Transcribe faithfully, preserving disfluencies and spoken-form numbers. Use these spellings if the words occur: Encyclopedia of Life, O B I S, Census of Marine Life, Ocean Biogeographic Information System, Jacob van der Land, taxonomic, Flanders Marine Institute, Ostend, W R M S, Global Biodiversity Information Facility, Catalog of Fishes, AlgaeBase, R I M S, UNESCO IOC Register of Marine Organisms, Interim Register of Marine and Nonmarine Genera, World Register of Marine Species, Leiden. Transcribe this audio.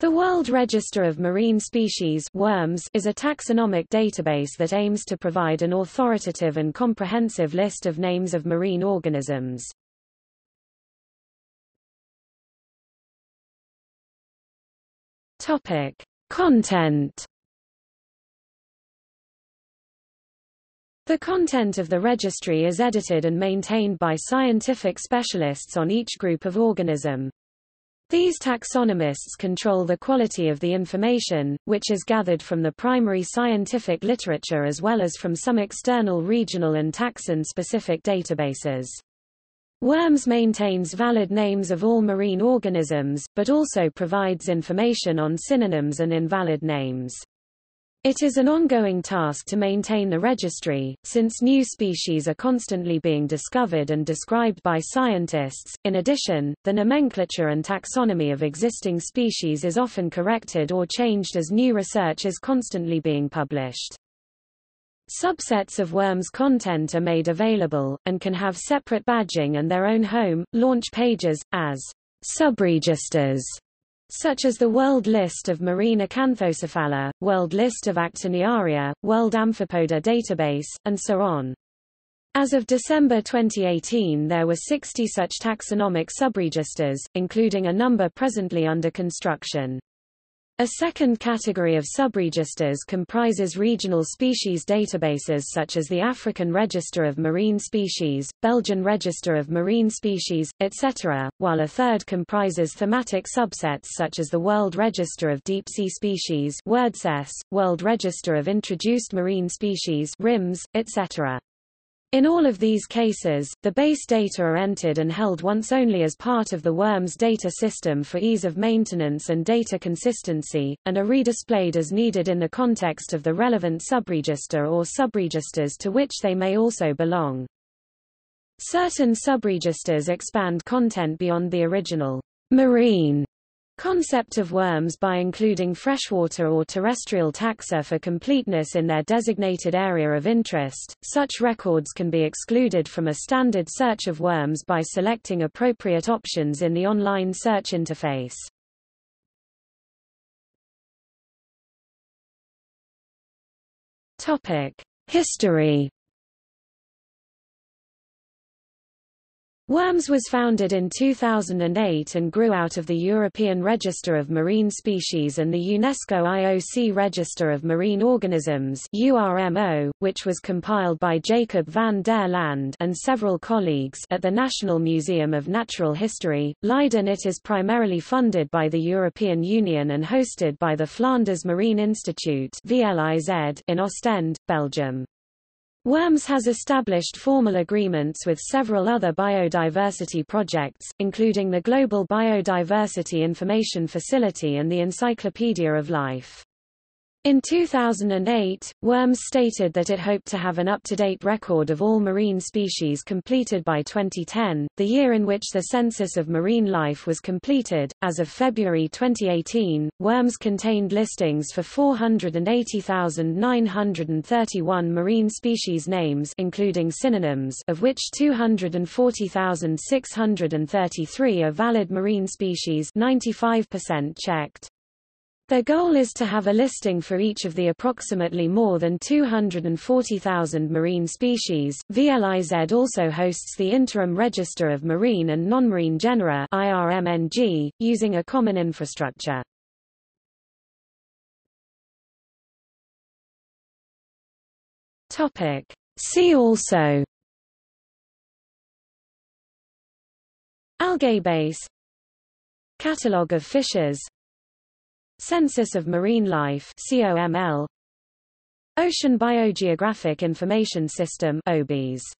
The World Register of Marine Species (W R M S) is a taxonomic database that aims to provide an authoritative and comprehensive list of names of marine organisms. Topic: Content. The content of the registry is edited and maintained by scientific specialists on each group of organism. These taxonomists control the quality of the information, which is gathered from the primary scientific literature as well as from some external regional and taxon-specific databases. W R M S maintains valid names of all marine organisms, but also provides information on synonyms and invalid names. It is an ongoing task to maintain the registry, since new species are constantly being discovered and described by scientists. In addition, the nomenclature and taxonomy of existing species is often corrected or changed as new research is constantly being published. Subsets of W R M S content are made available, and can have separate badging and their own home, launch pages, as subregisters, such as the World List of Marine Acanthocephala, World List of Actiniaria, World Amphipoda Database, and so on. As of December twenty eighteen, there were sixty such taxonomic subregisters, including a number presently under construction. A second category of subregisters comprises regional species databases such as the African Register of Marine Species, Belgian Register of Marine Species, et cetera, while a third comprises thematic subsets such as the World Register of Deep-Sea Species, World Register of Introduced Marine Species, R I M S, et cetera. In all of these cases, the base data are entered and held once only as part of the W R M S data system for ease of maintenance and data consistency, and are redisplayed as needed in the context of the relevant subregister or subregisters to which they may also belong. Certain subregisters expand content beyond the original marine concept of W R M S by including freshwater or terrestrial taxa for completeness in their designated area of interest. Such records can be excluded from a standard search of W R M S by selecting appropriate options in the online search interface. Topic: History. W R M S was founded in two thousand eight and grew out of the European Register of Marine Species and the UNESCO I O C Register of Marine Organisms (U R M O), which was compiled by Jacob van der Land and several colleagues at the National Museum of Natural History, Leiden. It is primarily funded by the European Union and hosted by the Flanders Marine Institute (V L I Z) in Ostend, Belgium. W R M S has established formal agreements with several other biodiversity projects, including the Global Biodiversity Information Facility and the Encyclopedia of Life. In two thousand eight, W R M S stated that it hoped to have an up-to-date record of all marine species completed by twenty ten, the year in which the Census of Marine Life was completed. As of February twenty eighteen, W R M S contained listings for four hundred eighty thousand nine hundred thirty-one marine species names, including synonyms, of which two hundred forty thousand six hundred thirty-three are valid marine species, ninety-five percent checked. Their goal is to have a listing for each of the approximately more than two hundred forty thousand marine species. V L I Z also hosts the Interim Register of Marine and Nonmarine Genera (I R M N G), using a common infrastructure. Topic: See also AlgaeBase, Catalog of Fishes, Census of Marine Life (C O M L), Ocean Biogeographic Information System (O B I S).